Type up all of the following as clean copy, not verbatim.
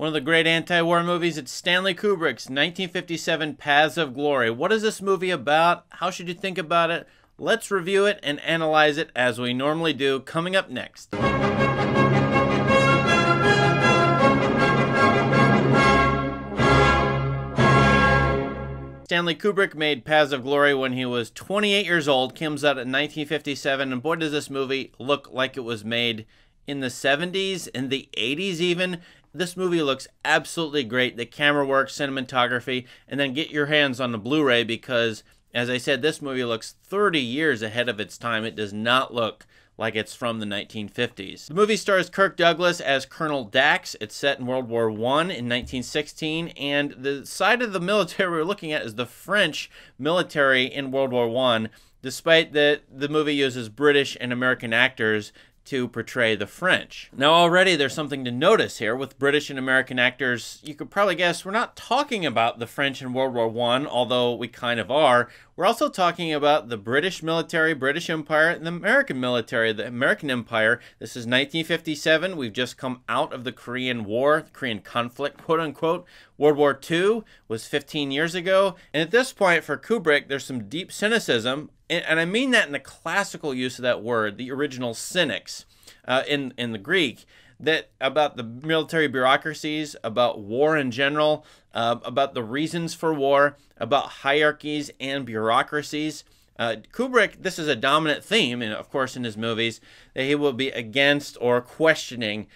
One of the great anti-war movies, it's Stanley Kubrick's 1957 Paths of Glory. What is this movie about? How should you think about it? Let's review it and analyze it as we normally do, coming up next. Stanley Kubrick made Paths of Glory when he was 28 years old, comes out in 1957, and boy does this movie look like it was made in the 70s, in the 80s even. This movie looks absolutely great. The camera work, cinematography, and then get your hands on the Blu-ray because, as I said, this movie looks 30 years ahead of its time. It does not look like it's from the 1950s. The movie stars Kirk Douglas as Colonel Dax. It's set in World War I in 1916, and the side of the military we're looking at is the French military in World War I, despite that the movie uses British and American actors to portray the French. Now already there's something to notice here. With British and American actors, you could probably guess we're not talking about the French in World War I, although we kind of are. We're also talking about the British military, British Empire, and the American military, the American Empire. This is 1957. We've just come out of the Korean War, Korean conflict, quote unquote. World War II was 15 years ago. And at this point for Kubrick, there's some deep cynicism. And I mean that in the classical use of that word, the original cynics in the Greek, that about the military bureaucracies, about war in general, about the reasons for war, about hierarchies and bureaucracies. Kubrick, this is a dominant theme, and of course in his movies, that he will be against or questioning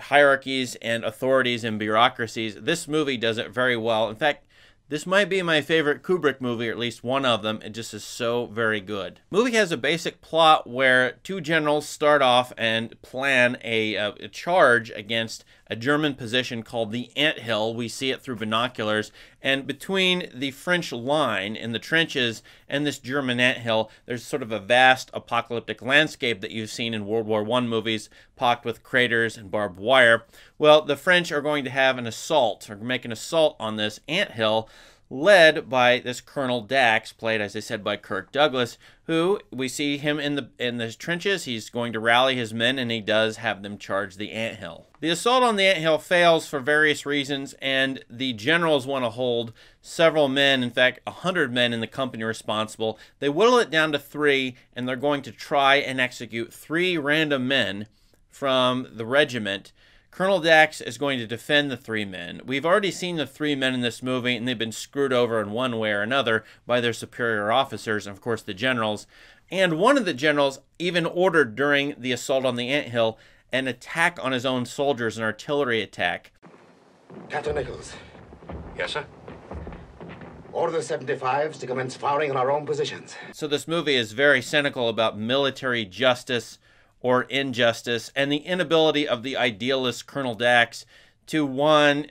hierarchies and authorities and bureaucracies. This movie does it very well. In fact, this might be my favorite Kubrick movie, or at least one of them. It just is so very good. Movie has a basic plot where two generals start off and plan a charge against a German position called the Ant Hill. We see it through binoculars. And between the French line in the trenches and this German Ant Hill, there's sort of a vast apocalyptic landscape that you've seen in World War I movies, pocked with craters and barbed wire. Well, the French are going to have an assault, or make an assault on this Ant Hill, led by this Colonel Dax, played, as I said, by Kirk Douglas, who we see him in the trenches. He's going to rally his men, and he does have them charge the anthill. The assault on the anthill fails for various reasons, and the generals want to hold several men, in fact, 100 men in the company responsible. They whittle it down to 3, and they're going to try and execute 3 random men from the regiment. Colonel Dax is going to defend the 3 men. We've already seen the 3 men in this movie, and they've been screwed over in one way or another by their superior officers, and of course the generals. And one of the generals even ordered during the assault on the Ant Hill an attack on his own soldiers, an artillery attack. Captain Nichols. Yes, sir? Order the 75s to commence firing on our own positions. So this movie is very cynical about military justice or injustice, and the inability of the idealist Colonel Dax to, one,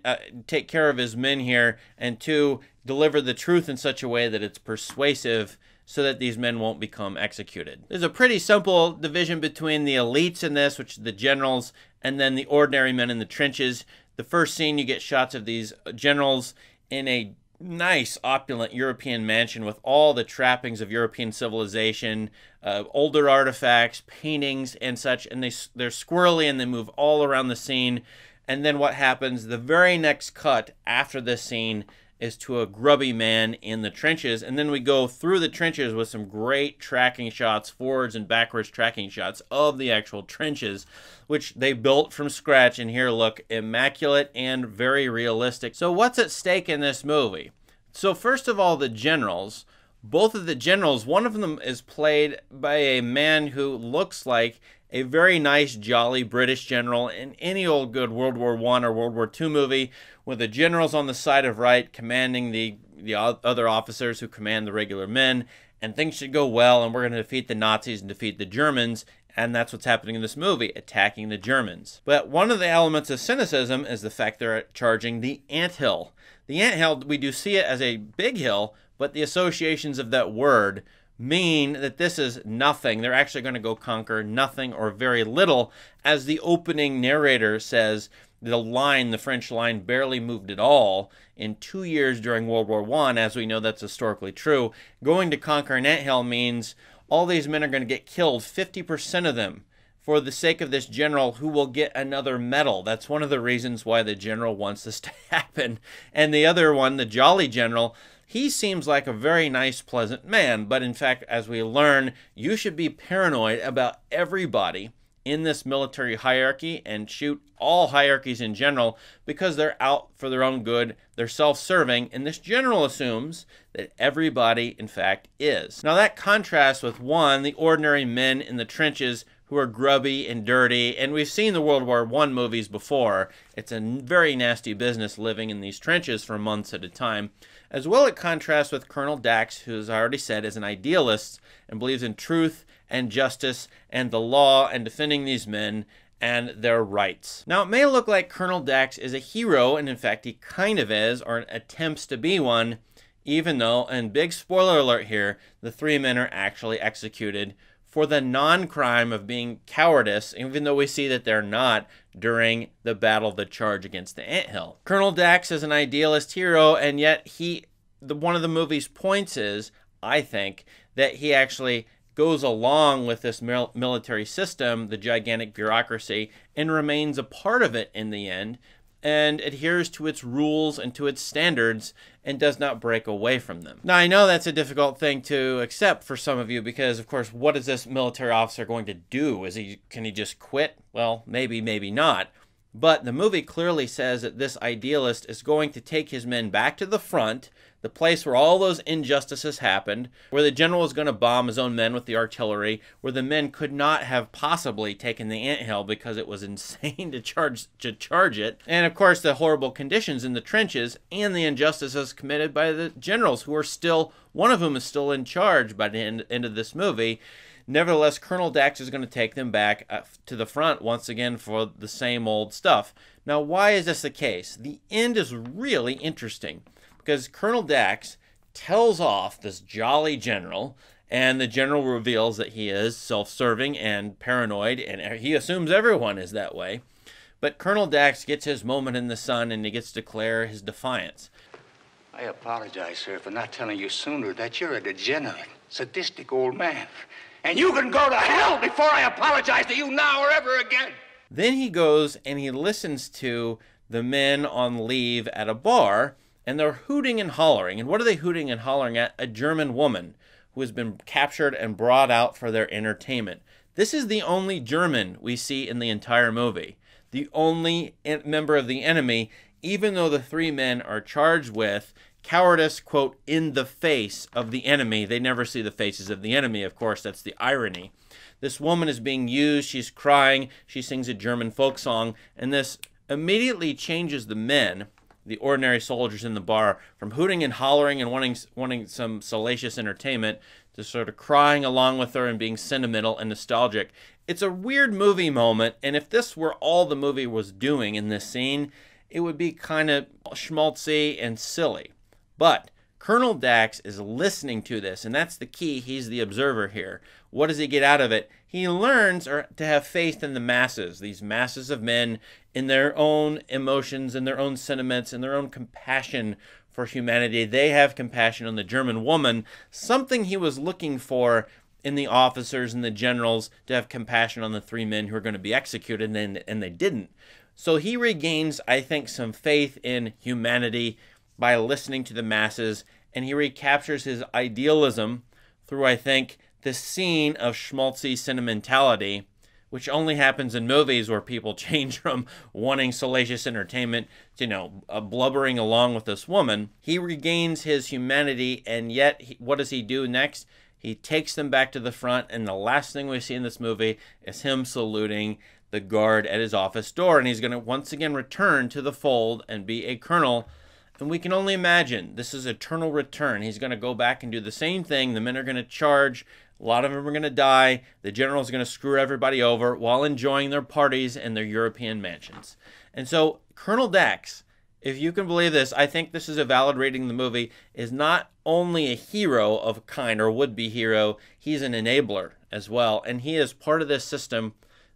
take care of his men here, and two, deliver the truth in such a way that it's persuasive so that these men won't become executed. There's a pretty simple division between the elites in this, which are the generals, and then the ordinary men in the trenches. The first scene, you get shots of these generals in a nice opulent European mansion with all the trappings of European civilization, older artifacts, paintings and such, and they're squirrely and they move all around the scene. And then what happens, the very next cut after this scene is to a grubby man in the trenches, and then we go through the trenches with some great tracking shots, forwards and backwards tracking shots of the actual trenches, which they built from scratch and here look immaculate and very realistic. So what's at stake in this movie? So first of all, the generals. Both of the generals, one of them is played by a man who looks like a very nice, jolly British general in any old good World War I or World War II movie, with the generals on the side of right commanding the other officers who command the regular men, and things should go well, and we're going to defeat the Nazis and defeat the Germans, and that's what's happening in this movie, attacking the Germans. But one of the elements of cynicism is the fact they're charging the anthill. The anthill, we do see it as a big hill, but the associations of that word mean that this is nothing. They're actually going to go conquer nothing or very little. As the opening narrator says, the line, the French line, barely moved at all in 2 years during World War I. As we know, that's historically true. Going to conquer an anthill means all these men are going to get killed, 50% of them, for the sake of this general who will get another medal. That's one of the reasons why the general wants this to happen. And the other one, the jolly general, he seems like a very nice, pleasant man. But in fact, as we learn, you should be paranoid about everybody in this military hierarchy and shoot all hierarchies in general because they're out for their own good. They're self-serving. And this general assumes that everybody, in fact, is. Now that contrasts with one, the ordinary men in the trenches who are grubby and dirty, and we've seen the World War I movies before. It's a very nasty business living in these trenches for months at a time. As well, it contrasts with Colonel Dax, who, as I already said, is an idealist and believes in truth and justice and the law and defending these men and their rights. Now, it may look like Colonel Dax is a hero, and in fact, he kind of is, or attempts to be one, even though, and big spoiler alert here, the three men are actually executed for the non-crime of being cowardice, even though we see that they're not during the battle, the charge against the anthill. Colonel Dax is an idealist hero, and yet one of the movie's points is, I think, that he actually goes along with this military system, the gigantic bureaucracy, and remains a part of it in the end, and adheres to its rules and to its standards and does not break away from them. Now, I know that's a difficult thing to accept for some of you because, of course, what is this military officer going to do? Can he just quit? Well, maybe, maybe not. But the movie clearly says that this idealist is going to take his men back to the front, the place where all those injustices happened, where the general was going to bomb his own men with the artillery, where the men could not have possibly taken the anthill because it was insane to charge it. And of course, the horrible conditions in the trenches and the injustices committed by the generals who are still, one of whom is still in charge by the end of this movie. Nevertheless, Colonel Dax is going to take them back to the front once again for the same old stuff. Now, why is this the case? The end is really interesting because Colonel Dax tells off this jolly general, and the general reveals that he is self-serving and paranoid, and he assumes everyone is that way. But Colonel Dax gets his moment in the sun, and he gets to declare his defiance. I apologize, sir, for not telling you sooner that you're a degenerate, sadistic old man. And you can go to hell before I apologize to you now or ever again. Then he goes and he listens to the men on leave at a bar, and they're hooting and hollering. And what are they hooting and hollering at? A German woman who has been captured and brought out for their entertainment. This is the only German we see in the entire movie. The only member of the enemy, even though the three men are charged with cowardice, quote, in the face of the enemy. They never see the faces of the enemy, of course. That's the irony. This woman is being used. She's crying. She sings a German folk song. And this immediately changes the men, the ordinary soldiers in the bar, from hooting and hollering and wanting some salacious entertainment to sort of crying along with her and being sentimental and nostalgic. It's a weird movie moment. And if this were all the movie was doing in this scene, it would be kind of schmaltzy and silly. But Colonel Dax is listening to this, and that's the key. He's the observer here. What does he get out of it? He learns to have faith in the masses, these masses of men, in their own emotions, in their own sentiments, in their own compassion for humanity. They have compassion on the German woman, something he was looking for in the officers and the generals, to have compassion on the three men who are going to be executed, and they didn't. So he regains, I think, some faith in humanity by listening to the masses, and he recaptures his idealism through, I think, this scene of schmaltzy sentimentality, which only happens in movies where people change from wanting salacious entertainment to, you know, blubbering along with this woman. He regains his humanity, and yet, what does he do next? He takes them back to the front, and the last thing we see in this movie is him saluting the guard at his office door, and he's going to once again return to the fold and be a colonel. And we can only imagine this is eternal return. He's going to go back and do the same thing. The men are going to charge. A lot of them are going to die. The general's going to screw everybody over while enjoying their parties and their European mansions. And so Colonel Dax, if you can believe this, I think this is a valid rating of the movie, is not only a hero of a kind or would-be hero, he's an enabler as well. And he is part of this system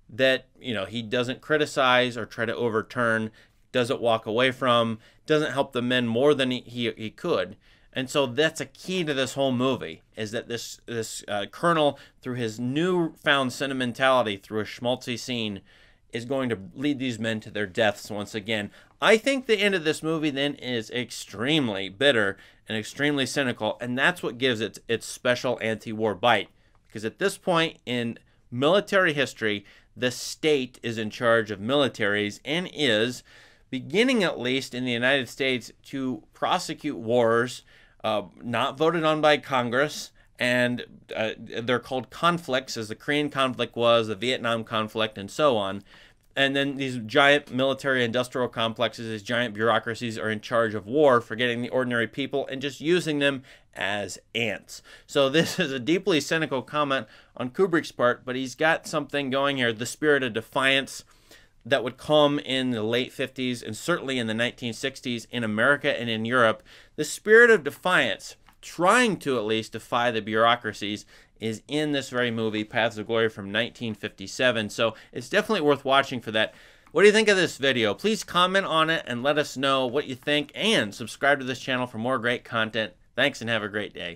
that, you know, he doesn't criticize or try to overturn, doesn't walk away from, doesn't help the men more than he could. And so that's a key to this whole movie, is that this colonel, through his newfound sentimentality, through a schmaltzy scene, is going to lead these men to their deaths once again. I think the end of this movie then is extremely bitter and extremely cynical, and that's what gives it its special anti-war bite. Because at this point in military history, the state is in charge of militaries and is, beginning at least in the United States, to prosecute wars not voted on by Congress, and they're called conflicts, as the Korean conflict was, the Vietnam conflict, and so on. And then these giant military-industrial complexes, these giant bureaucracies, are in charge of war, forgetting the ordinary people and just using them as ants. So this is a deeply cynical comment on Kubrick's part, but he's got something going here, the spirit of defiance that would come in the late 50s and certainly in the 1960s in America and in Europe. The spirit of defiance, trying to at least defy the bureaucracies, is in this very movie, Paths of Glory, from 1957. So it's definitely worth watching for that. What do you think of this video? Please comment on it and let us know what you think, and subscribe to this channel for more great content. Thanks and have a great day.